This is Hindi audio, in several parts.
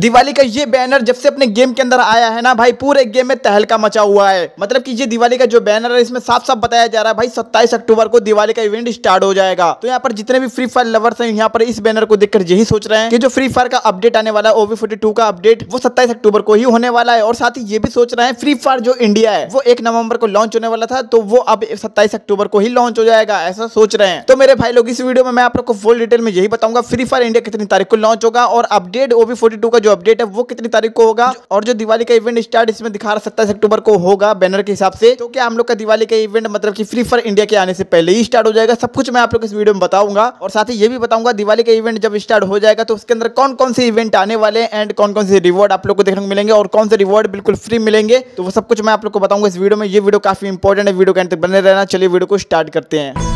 दिवाली का ये बैनर जब से अपने गेम के अंदर आया है ना भाई, पूरे गेम में तहलका मचा हुआ है। मतलब कि ये दिवाली का जो बैनर है इसमें साफ साफ बताया जा रहा है भाई 27 अक्टूबर को दिवाली का इवेंट स्टार्ट हो जाएगा। तो यहाँ पर जितने भी फ्री फायर लवर्स हैं यहाँ पर इस बैनर को देखकर यही सोच रहे हैं कि जो फ्री फायर का अपडेट आने वाला है OV42 का अपडेट वो 27 अक्टूबर को ही होने वाला है। और साथ ही ये भी सोच रहे हैं फ्री फायर जो इंडिया है वो 1 नवम्बर को लॉन्च होने वाला था तो वो अब 27 अक्टूबर को ही लॉन्च हो जाएगा, ऐसा सोच रहे हैं। तो मेरे भाई लोग इस वीडियो में मैं आप लोग को फुल डिटेल में यही बताऊंगा फ्री फायर इंडिया कितनी तारीख को लॉन्च होगा और अपडेट OV42 का जो अपडेट है वो कितनी तारीख को होगा। और जो दिवाली का इवेंट स्टार्ट इसमें दिखा रहा 27 अक्टूबर को होगा बैनर के हिसाब से, तो क्या हम लोग का दिवाली का इवेंट मतलब कि फ्री फायर इंडिया के आने से पहले ही स्टार्ट हो जाएगा। सब कुछ मैं आप लोग इस वीडियो में बताऊंगा और साथ ही ये भी बताऊंगा दिवाली का इवेंट जब स्टार्ट हो जाएगा तो उसके अंदर कौन कौन से इवेंट आने वाले हैं एंड कौन कौन से रिवॉर्ड आप लोग को देखने को मिलेंगे और कौन से रिवॉर्ड बिल्कुल फ्री मिलेंगे, तो वो सब कुछ मैं आप लोग को बताऊंगा इस वीडियो में। ये वीडियो काफी इंपॉर्टेंट है, वीडियो के अंत तक बने रहना। चलिए वीडियो को स्टार्ट करते हैं।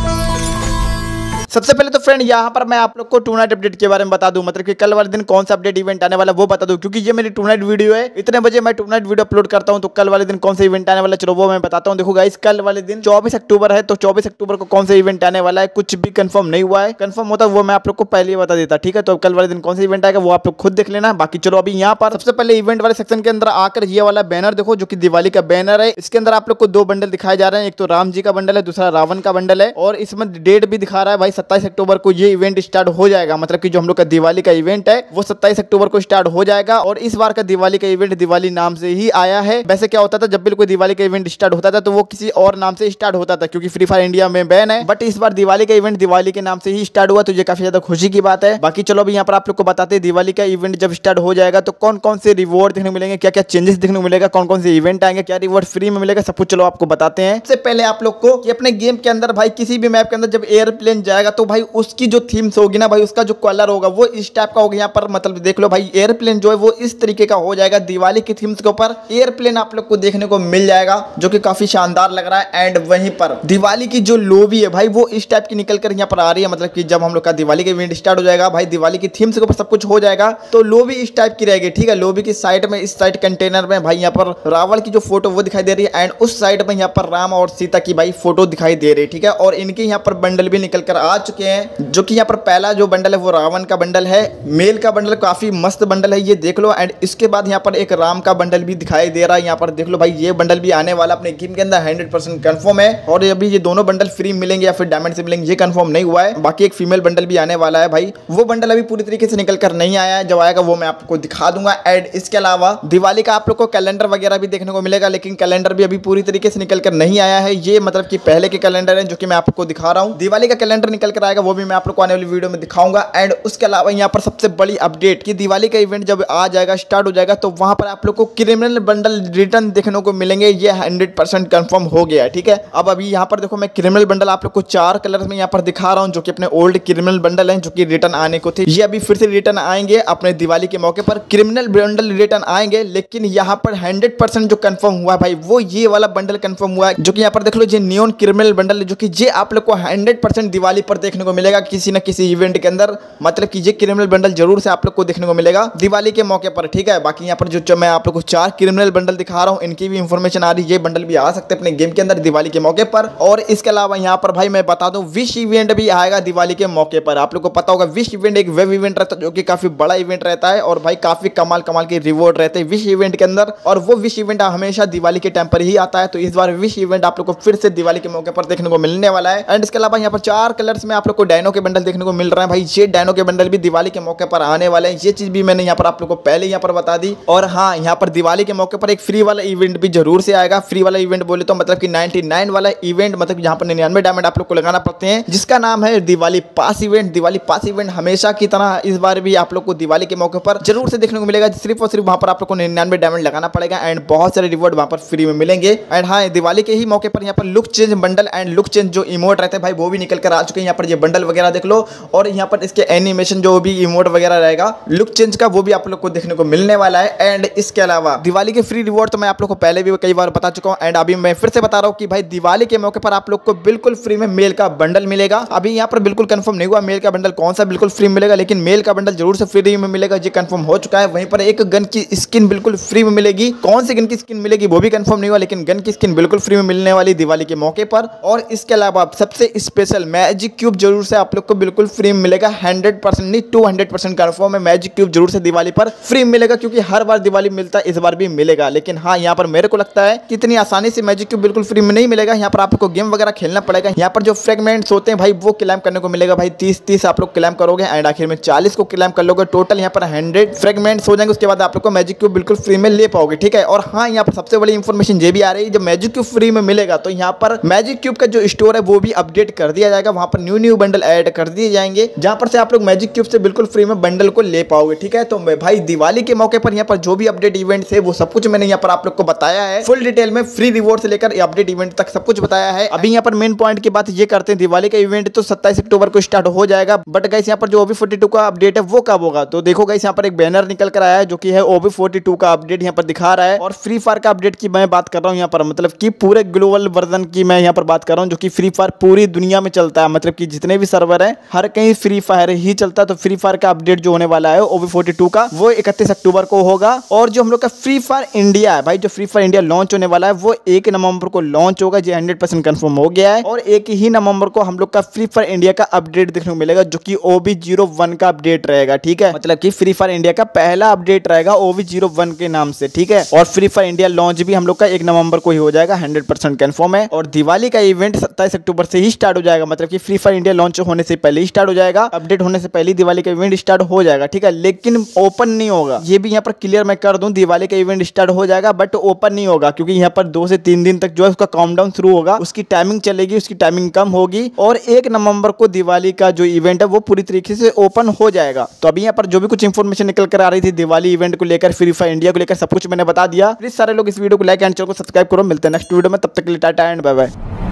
सबसे पहले तो फ्रेंड यहाँ पर मैं आप लोग को टूर्नामेंट अपडेट के बारे में बता दूं, मतलब कि कल वाले दिन कौन सा अपडेट इवेंट आने वाला वो बता दूं, क्योंकि ये मेरी टूर्नामेंट वीडियो है। इतने बजे मैं टूर्नामेंट वीडियो अपलोड करता हूं तो कल वाले दिन कौन सा इवेंट आने वाला चलो वो मैं बताता हूँ। देखो गाइस कल वाले दिन 24 अक्टूबर है, तो 24 अक्टूबर को कौन सा इवेंट आने वाला है कुछ भी कंफर्म नहीं हुआ है। कंफर्म होता वो मैं आप लोग को पहले ही बता देता, ठीक है। तो कल वाले दिन कौन सा इवेंट आएगा वो आप लोग खुद देख लेना। बाकी चलो अभी यहाँ पर सबसे पहले इवेंट वाले सेक्शन के अंदर आकर ये वाला बैनर देखो जो कि दिवाली का बैनर है। इसके अंदर आप लोग को दो बंडल दिखाए जा रहे हैं, एक तो राम जी का बंडल है, दूसरा रावण का बंडल है। और इसमें डेट भी दिखा रहा है भाई 27 अक्टूबर को ये इवेंट स्टार्ट हो जाएगा, मतलब कि जो हम लोग का दिवाली का इवेंट है वो 27 अक्टूबर को स्टार्ट हो जाएगा। और इस बार का दिवाली का इवेंट दिवाली नाम से ही आया है। वैसे क्या होता था जब बिल्कुल दिवाली का इवेंट स्टार्ट होता था तो वो किसी और नाम से स्टार्ट होता था क्योंकि फ्री फायर इंडिया में बैन है, बट इस बार दिवाली का इवेंट दिवाली के नाम से ही स्टार्ट हुआ, तो ये काफी ज्यादा खुशी की बात है। बाकी चलो अभी यहाँ पर आप लोग को बताते हैं दिवाली का इवेंट जब स्टार्ट हो जाएगा तो कौन कौन से रिवॉर्ड देखने को मिलेंगे, क्या क्या चेंजेस देखने को मिलेगा, कौन कौन से इवेंट आएंगे, क्या रिवॉर्ड फ्री में मिलेगा, सब कुछ चलो आपको बताते हैं। सबसे पहले आप लोग को अपने गेम के अंदर भाई किसी भी मैप के अंदर जब एयरप्लेन जाएगा तो भाई उसकी जो थीम्स होगी ना भाई उसका जो कलर होगा वो इस टाइप का होगा। यहाँ पर मतलब देख लो भाई एयरप्लेन जो है वो इस तरीके का हो जाएगा। दिवाली की थीम्स के ऊपर एयरप्लेन आप लोग को देखने को मिल जाएगा जो कि काफी शानदार लग रहा है। एंड वहीं पर दिवाली की जो लोबी है भाई वो इस टाइप की निकल कर यहाँ पर आ रही है, मतलब कि जब हम लोग का दिवाली का इवेंट स्टार्ट हो जाएगा भाई दिवाली की थीम्स के ऊपर सब कुछ हो जाएगा तो लोबी इस टाइप की रहेगी, ठीक है। लोबी की साइड में इस साइड कंटेनर में भाई यहाँ पर रावण की जो फोटो वो दिखाई दे रही है एंड उस साइड में यहाँ पर राम और सीता की भाई फोटो दिखाई दे रही है, ठीक है। और इनके यहाँ पर बंडल भी निकल कर आ चुके हैं, जो कि यहाँ पर पहला जो बंडल है वो रावण का बंडल है, मेल का बंडल काफी मस्त बंडल है ये देख लो। एंड इसके बाद यहाँ पर एक राम का बंडल भी दिखाई दे रहा है, यहाँ पर देख लो भाई ये बंडल भी आने वाला अपने गेम के अंदर 100% कंफर्म है। और अभी ये दोनों बंडल फ्री मिलेंगे या फिर डायमंड से मिलेंगे ये कंफर्म नहीं हुआ है। बाकी एक फीमेल बंडल भी आने वाला है भाई, वो बंडल अभी पूरी तरीके से निकल कर नहीं आया है, जब आएगा वो मैं आपको दिखा दूंगा। एंड इसके अलावा दिवाली का आप लोग को कैलेंडर वगैरह भी देखने को मिलेगा, लेकिन कैलेंडर भी अभी पूरी तरीके से निकल कर नहीं आया है। ये मतलब कि पहले के कैलेंडर है जो कि मैं आपको दिखा रहा हूँ, दिवाली का कैलेंडर निकल कर आएगा वो भी मैं आप लोग को आने वाली वीडियो में दिखाऊंगा। एंड उसके अलावा यहाँ पर सबसे बड़ी अपडेट कि दिवाली का इवेंट जब आ जाएगा स्टार्ट हो जाएगा तो वहां पर आप लोग को क्रिमिनल बंडल रिटर्न देखने को मिलेंगे, ये 100% कंफर्म हो गया, ठीक है। अब अभी यहाँ पर देखो मैं क्रिमिनल बंडल आप लोग को 4 कलर में यहाँ पर दिखा रहा हूँ जो कि अपने ओल्ड क्रिमिनल बंडल है जो कि रिटर्न आने को थे, ये अभी फिर से रिटर्न आएंगे अपने दिवाली के मौके पर। क्रिमिनल बंडल रिटर्न आएंगे लेकिन यहाँ पर 100% जो कन्फर्म हुआ भाई वो ये वाला बंडल कन्फर्म हुआ है जो कि यहाँ पर देख लो ये नियोन क्रिमिनल बंडल जो कि ये आप लोग को 100% दिवाली पर देखने को मिलेगा किसी न किसी इवेंट के अंदर, मतलब कि ये क्रिमिनल बंडल जरूर से आप लोग को देखने को मिलेगा दिवाली के मौके पर, ठीक है। बाकी यहाँ पर जो मैं आप लोग को 4 क्रिमिनल बंडल दिखा रहा हूँ इनकी भी इंफॉर्मेशन आ रही है, ये बंडल भी आ सकते हैं अपने गेम के अंदर दिवाली के मौके पर। और इसके अलावा यहाँ पर भाई मैं बता दूं विश इवेंट भी आएगा दिवाली के मौके पर। आप लोग को पता होगा विश इवेंट एक वेब इवेंट रहता है जो कि काफी बड़ा इवेंट रहता है और भाई काफी कमाल कमाल के रिवॉर्ड रहते हैं विश इवेंट के अंदर, और वो विश इवेंट हमेशा दिवाली के टाइम पर ही आता है। तो इस बार विश इवेंट आप लोग को फिर से दिवाली के मौके पर देखने को मिलने वाला है। एंड इसके अलावा यहाँ पर 4 कलर्स में आप लोग को डायनो के बंडल देखने को मिल रहा है भाई, ये डायनो के बंडल भी दिवाली के मौके पर आने वाले हैं, ये चीज भी मैंने यहाँ पर आप लोग को पहले यहाँ पर बता दी। और हाँ यहाँ पर दिवाली के मौके पर एक फ्री वाला इवेंट भी जरूर से आएगा। फ्री वाला इवेंट बोले तो मतलब कि 99 वाला इवेंट, मतलब यहाँ पर 99 डायमंड आप लोग को लगाना पड़ते हैं, जिसका नाम है Diwali pass event. Diwali pass event हमेशा की तरह इस बार भी आप लोग को दिवाली के मौके पर जरूर से देखने को मिलेगा, सिर्फ और सिर्फ वहाँ पर आप लोग को 99 डायमंड लगाना पड़ेगा एंड बहुत सारे रिवॉर्ड वहाँ पर फ्री में मिलेंगे। एंड हाँ दिवाली के ही मौके पर यहाँ पर look change bundle and look change जो इमोट रहते हैं भाई वो भी निकल कर आ चुके हैं, यहाँ पर ये बंडल वगैरह देख लो। और यहाँ पर इसके एनिमेशन जो भी इमोट वगैरह रहेगा लुक चेंज का वो भी आप लोग को देखने को मिलने वाला है। एंड इसके अलावा दिवाली के फ्री रिवॉर्ड तो मैं आप लोग को पहले भी कई बार बता चुका हूँ एंड अभी मैं फिर से बता रहा हूँ कि भाई दिवाली के मौके पर आप लोग को बिल्कुल फ्री में मेल का बंडल मिलेगा। अभी यहाँ पर बिल्कुल कंफर्म नहीं हुआ मेल का बंडल कौन सा बिल्कुल फ्री मिलेगा, लेकिन मेल का बंडल जरूर से फ्री में मिलेगा ये कंफर्म हो चुका है। वहीं पर एक गन की स्किन बिल्कुल फ्री में मिलेगी, कौन सी गन की स्किन मिलेगी वो भी कंफर्म नहीं हुआ, लेकिन गन की स्किन बिल्कुल फ्री में मिलने वाली दिवाली के मौके पर। और इसके अलावा सबसे स्पेशल मैजिक क्यूब जरूर से आप लोग को बिल्कुल फ्री मिलेगा। 100% नहीं 200% कन्फर्म है मैजिक क्यूब जरूर से दिवाली पर फ्री मिलेगा, क्योंकि हर बार दिवाली मिलता है इस बार भी मिलेगा। लेकिन हाँ, यहाँ पर मेरे को लगता है कि इतनी आसानी से मैजिक क्यूब बिल्कुल फ्री में नहीं मिलेगा। यहाँ पर आपको गेम वगैरह खेलना पड़ेगा। यहाँ पर जो फ्रेगमेंट्स होते हैं भाई वो क्लैम करने को मिलेगा भाई। 30-30 आप लोग क्लैम करोगे एंड आखिर में 40 को क्लैम कर लोगे। टोटल यहाँ पर 100 फ्रेगमेंट्स हो जाएंगे, उसके बाद आप लोग को मैजिक क्यूब बिल्कुल फ्री में ले पाओगे। ठीक है। और हाँ, यहाँ पर सबसे बड़ी इन्फॉर्मेशन ये भी आ रही है, जब मैजिक क्यूब फ्री में मिलेगा तो यहाँ पर मैजिक क्यूब का जो स्टोर है वो भी अपडेट कर दिया जाएगा। वहाँ पर न्यू बंडल ऐड कर दिए जाएंगे, जहाँ पर से आप लोग मैजिक क्यूब से बिल्कुल फ्री में बंडल को ले पाओगे। ठीक है। तो भाई दिवाली के मौके पर यहाँ पर जो भी अपडेट इवेंट्स है वो सब कुछ मैंने यहाँ पर आप लोग को बताया है फुल डिटेल में, फ्री रिवॉर्ड से लेकर अपडेट इवेंट तक सब कुछ बताया है। अभी यहाँ पर मेन पॉइंट की बात ये करते हैं, दिवाली का इवेंट तो 27 अक्टूबर को स्टार्ट हो जाएगा, बट गाइस यहाँ पर जो OB42 का अपडेट है वो कब होगा? तो देखो गाइस, यहाँ पर एक बैनर निकल कर आया है जो कि है OB42 का अपडेट यहाँ पर दिखा रहा है। और फ्री फायर का अपडेट की मैं बात कर रहा हूँ यहाँ पर, मतलब कि पूरे ग्लोबल वर्जन की मैं यहाँ पर बात कर रहा हूँ, जो कि फ्री फायर पूरी दुनिया में चलता है, मतलब कि जितने भी सर्वर है हर कहीं फ्री फायर ही चलता है। तो फ्री फायर का अपडेट जो होने वाला है OB42 का वो 31 अक्टूबर को होगा। और जो हम लोग का फ्री फायर इंडिया है भाई, जो फ्री फायर इंडिया लॉन्च होने वाला है वो 1 नवंबर को लॉन्च होगा। ये 100% कन्फर्म हो गया है। और 1 नवंबर को हम लोग का फ्री फायर इंडिया का अपडेट देखने को मिलेगा, जो कि OB01 का अपडेट रहेगा। ठीक है। मतलब कि फ्री फायर इंडिया का पहला अपडेट रहेगा OB01 के नाम से। ठीक है। और फ्री फायर इंडिया लॉन्च भी हम लोग का 1 नवंबर को ही हो जाएगा। 100% कन्फर्म है। और दिवाली का इवेंट 27 अक्टूबर से ही स्टार्ट हो जाएगा, मतलब कि फ्री फायर इंडिया लॉन्च होने से पहले ही स्टार्ट हो जाएगा, अपडेट होने से पहले दिवाली का इवेंट स्टार्ट हो जाएगा। ठीक है। लेकिन ओपन नहीं होगा, ये भी यहाँ पर क्लियर मैं कर दूं, दिवाली का इवेंट स्टार्ट हो जाएगा बट ओपन नहीं होगा, क्योंकि यहाँ पर 2 से 3 दिन तक जो है उसका काउंटडाउन शुरू होगा, उसकी टाइमिंग चलेगी, उसकी टाइमिंग कम होगी। और 1 नवंबर को दिवाली का जो इवेंट है वो पूरी तरीके से ओपन हो जाएगा। तो अभी यहाँ पर जो भी कुछ इन्फॉर्मेशन निकल कर आ रही थी दिवाली इवेंट को लेकर, फ्री फायर इंडिया को लेकर, सब कुछ मैंने बता दिया। प्लीज सारे लोग इस वीडियो को लाइक एंड चैनल को सब्सक्राइब करो। मिलते हैं नेक्स्ट वीडियो में, तब तक के लिए टाटा एंड बाय बाय।